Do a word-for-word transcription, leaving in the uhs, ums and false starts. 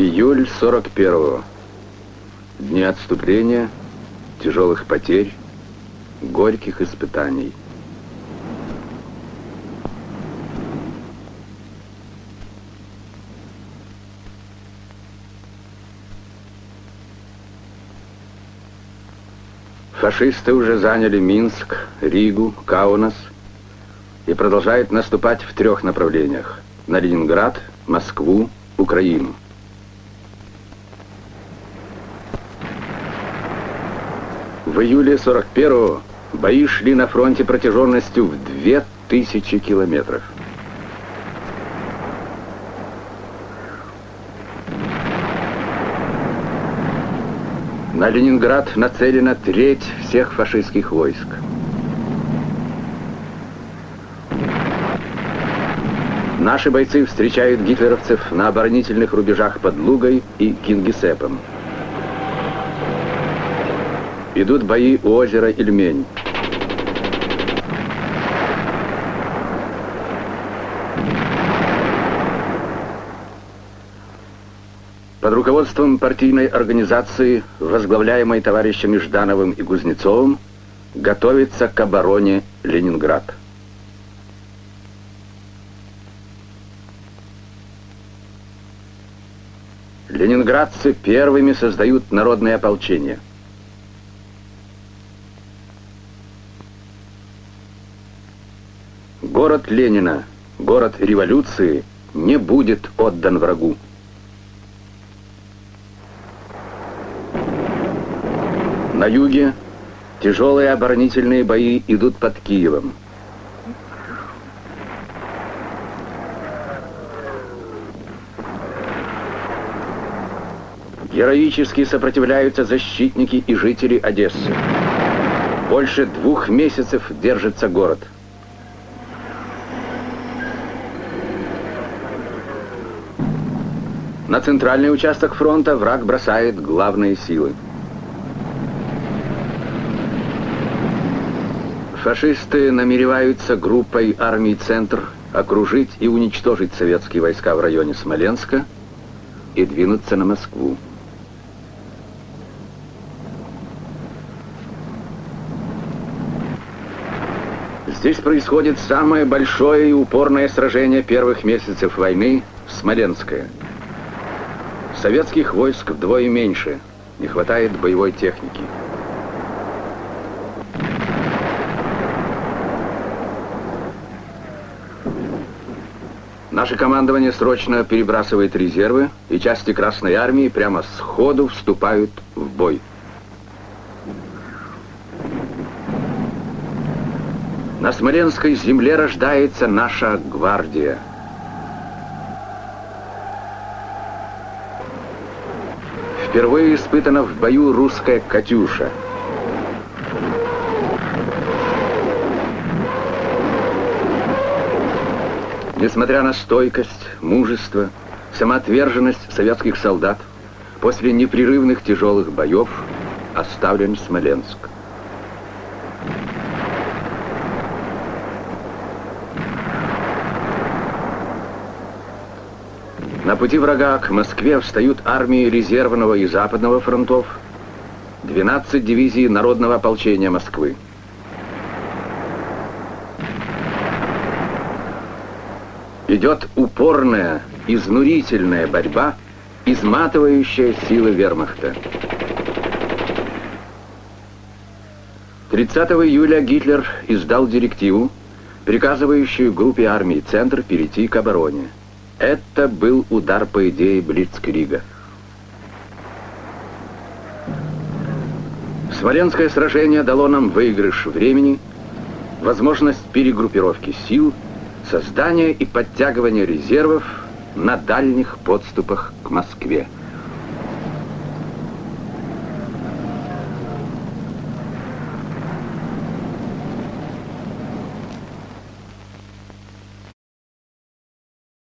Июль сорок первого. Дни отступления, тяжелых потерь, горьких испытаний. Фашисты уже заняли Минск, Ригу, Каунас и продолжают наступать в трех направлениях – на Ленинград, Москву, Украину. В июле сорок первого бои шли на фронте протяженностью в две тысячи километров. На Ленинград нацелена треть всех фашистских войск. Наши бойцы встречают гитлеровцев на оборонительных рубежах под Лугой и Кингисеппом. Идут бои у озера Ильмень. Под руководством партийной организации, возглавляемой товарищами Ждановым и Кузнецовым, готовится к обороне Ленинград. Ленинградцы первыми создают народное ополчение. Город Ленина, город революции, не будет отдан врагу. На юге тяжелые оборонительные бои идут под Киевом. Героически сопротивляются защитники и жители Одессы. Больше двух месяцев держится город. На центральный участок фронта враг бросает главные силы. Фашисты намереваются группой армий «Центр» окружить и уничтожить советские войска в районе Смоленска и двинуться на Москву. Здесь происходит самое большое и упорное сражение первых месяцев войны – Смоленское. Советских войск вдвое меньше, не хватает боевой техники. Наше командование срочно перебрасывает резервы, и части Красной Армии прямо сходу вступают в бой. На Смоленской земле рождается наша гвардия. Впервые испытана в бою русская «Катюша». Несмотря на стойкость, мужество, самоотверженность советских солдат, после непрерывных тяжелых боев оставлен Смоленск. На пути врага к Москве встают армии резервного и западного фронтов, двенадцать дивизий народного ополчения Москвы. Идет упорная, изнурительная борьба, изматывающая силы вермахта. тридцатого июля Гитлер издал директиву, приказывающую группе армий «Центр» перейти к обороне. Это был удар по идее блицкрига. Смоленское сражение дало нам выигрыш времени, возможность перегруппировки сил, создание и подтягивание резервов на дальних подступах к Москве.